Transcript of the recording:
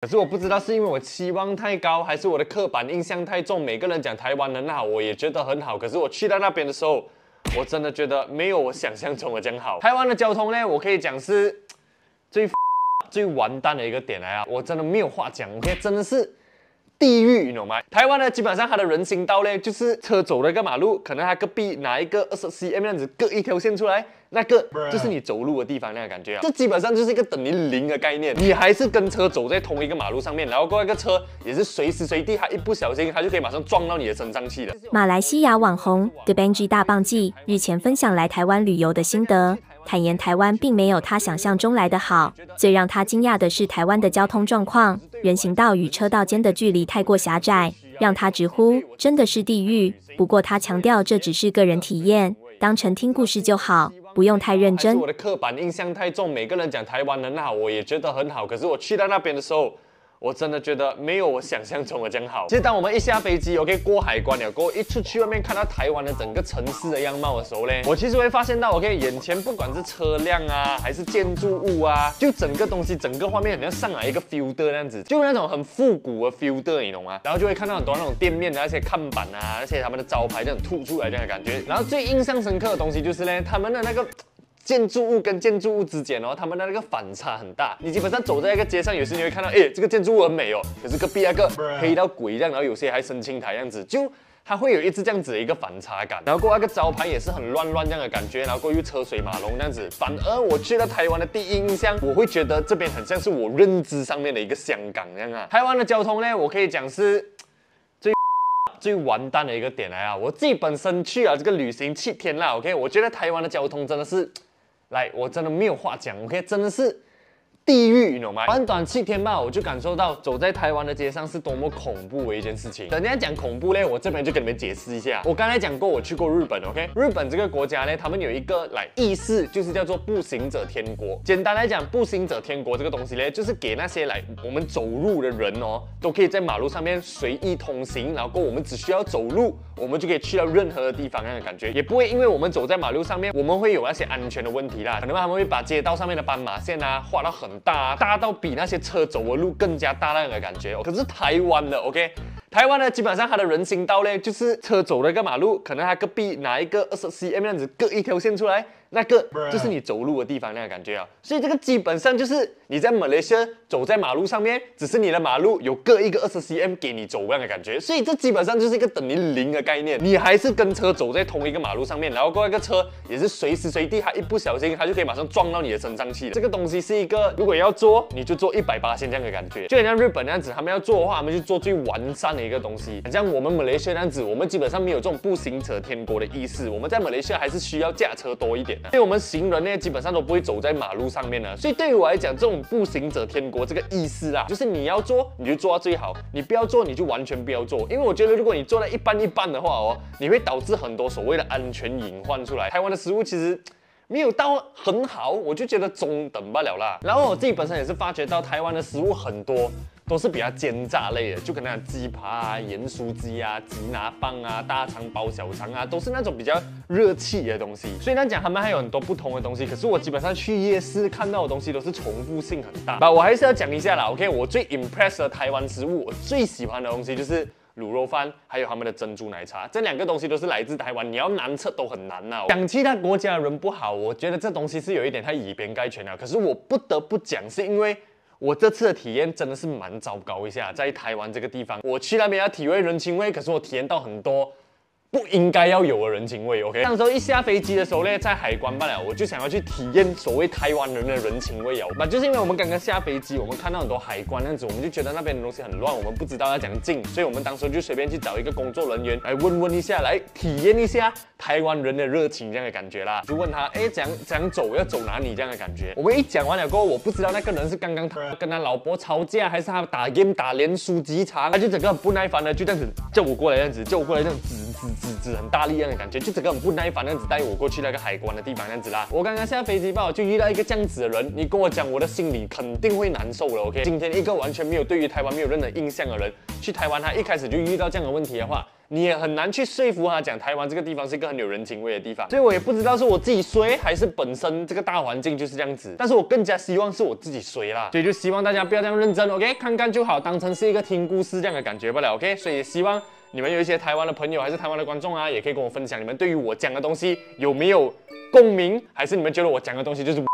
可是我不知道是因为我期望太高，还是我的刻板印象太重。每个人讲台湾很好，我也觉得很好。可是我去到那边的时候，我真的觉得没有我想象中的这样好。台湾的交通呢，我可以讲是最完蛋的一个点来啊！我真的没有话讲，我觉得真的是地狱，你懂吗？台湾呢，基本上它的人行道呢，就是车走了一个马路，可能它隔壁哪一个20cm 这样子各一条线出来。 那个就是你走路的地方那个感觉啊，这基本上就是一个等于零的概念，你还是跟车走在同一个马路上面，然后过一个车也是随时随地，它一不小心它就可以马上撞到你的身上去了。马来西亚网红 The Bangi 大棒记日前分享来台湾旅游的心得，坦言台湾并没有他想象中来的好，最让他惊讶的是台湾的交通状况，人行道与车道间的距离太过狭窄，让他直呼真的是地狱。不过他强调这只是个人体验，当成听故事就好。 不用太认真。我的刻板印象太重，每个人讲台湾很好，我也觉得很好。可是我去到那边的时候，我真的觉得没有我想象中的这样好。其实当我们一下飞机 ，OK， 过海关了，过后一出去外面看到台湾的整个城市的样貌的时候呢，我其实会发现到 ，OK， 眼前不管是车辆啊，还是建筑物啊，就整个东西、整个画面，很像上来一个 filter 那样子，就那种很复古的 filter， 你懂吗？然后就会看到很多那种店面的那些看板啊，那些他们的招牌这样凸出来这样的感觉。然后最印象深刻的东西就是呢，他们的那个。 建筑物跟建筑物之间哦，他们的那个反差很大。你基本上走在一个街上，有时你会看到，哎，这个建筑物很美哦，可是隔壁那个黑到鬼一样，然后有些还升青苔样子，就它会有一直这样子的一个反差感。然后过那个招牌也是很乱这样的感觉，然后过又车水马龙这样子。反而我去到台湾的第一印象，我会觉得这边很像是我认知上面的一个香港这样啊。台湾的交通呢，我可以讲是。 最完蛋的一个点来啊！我自己本身去啊这个旅行7天啦 ，OK， 我觉得台湾的交通真的是，来，我真的没有话讲 ，OK， 真的是地狱，你懂吗？短短7天吧，我就感受到走在台湾的街上是多么恐怖的一件事情。人家讲恐怖嘞，我这边就给你们解释一下。我刚才讲过，我去过日本 ，OK， 日本这个国家呢，他们有一个来意识，就是叫做步行者天国。简单来讲，步行者天国这个东西嘞，就是给那些来我们走路的人哦。 都可以在马路上面随意通行，然后我们只需要走路，我们就可以去到任何的地方，那样的感觉也不会因为我们走在马路上面，我们会有那些安全的问题啦。可能他们会把街道上面的斑马线啊画到很大、啊，大到比那些车走的路更加大那样的感觉、哦。可是台湾的 ，OK， 台湾呢基本上它的人行道呢，就是车走了一个马路，可能它隔壁哪一个20cm 这样子各一条线出来。 那个就是你走路的地方那个感觉啊，所以这个基本上就是你在马来西亚走在马路上面，只是你的马路有各一个20cm 给你走那样的感觉，所以这基本上就是一个等于零的概念，你还是跟车走在同一个马路上面，然后过一个车也是随时随地，它一不小心它就可以马上撞到你的身上去了。这个东西是一个，如果要做你就做100%这样的感觉，就很像日本那样子，他们要做的话，他们就做最完善的一个东西。很像我们马来西亚那样子，我们基本上没有这种步行者天国的意识，我们在马来西亚还是需要驾车多一点。 对我们行人呢，基本上都不会走在马路上面的，所以对于我来讲，这种步行者天国这个意思啦，就是你要做你就做到最好，你不要做你就完全不要做，因为我觉得如果你做到一半的话哦，你会导致很多所谓的安全隐患出来。台湾的食物其实。 没有到很好，我就觉得中等罢了啦。然后我自己本身也是发觉到台湾的食物很多都是比较煎炸类的，就可能鸡扒啊、盐酥鸡啊、吉拿棒啊、大肠包小肠啊，都是那种比较热气的东西。虽然讲他们还有很多不同的东西，可是我基本上去夜市看到的东西都是重复性很大。那我还是要讲一下啦 ，OK， 我最 impress 的台湾食物，我最喜欢的东西就是。 卤肉饭，还有他们的珍珠奶茶，这两个东西都是来自台湾，你要难测都很难呐、啊。讲其他国家人不好，我觉得这东西是有一点太以偏概全了。可是我不得不讲，是因为我这次的体验真的是蛮糟糕一下，在台湾这个地方，我去那边要体会人情味，可是我体验到很多。 不应该要有的人情味 ，OK。那时候一下飞机的时候呢，在海关罢了，我就想要去体验所谓台湾人的人情味哦。那就是因为我们刚刚下飞机，我们看到很多海关那样子，我们就觉得那边的东西很乱，我们不知道要怎样进，所以我们当时就随便去找一个工作人员来问一下，来体验一下台湾人的热情这样的感觉啦。就问他，哎，怎样走，要走哪里这样的感觉。我们一讲完了过后，我不知道那个人是刚刚他跟他老婆吵架，还是他打 game 打连输几场，他就整个很不耐烦的就这样子叫我过来这样子，叫我过来这样子。很大力量的感觉，就整个很不耐烦那样子带我过去那个海关的地方那样子啦。我刚刚下飞机吧，就遇到一个这样子的人，你跟我讲，我的心里肯定会难受了。OK， 今天一个完全没有对于台湾没有任何印象的人，去台湾他一开始就遇到这样的问题的话。 你也很难去说服他讲台湾这个地方是一个很有人情味的地方，所以我也不知道是我自己衰还是本身这个大环境就是这样子。但是我更加希望是我自己衰啦，所以就希望大家不要这样认真 ，OK， 看看就好，当成是一个听故事这样的感觉不了 ，OK。所以也希望你们有一些台湾的朋友还是台湾的观众啊，也可以跟我分享你们对于我讲的东西有没有共鸣，还是你们觉得我讲的东西就是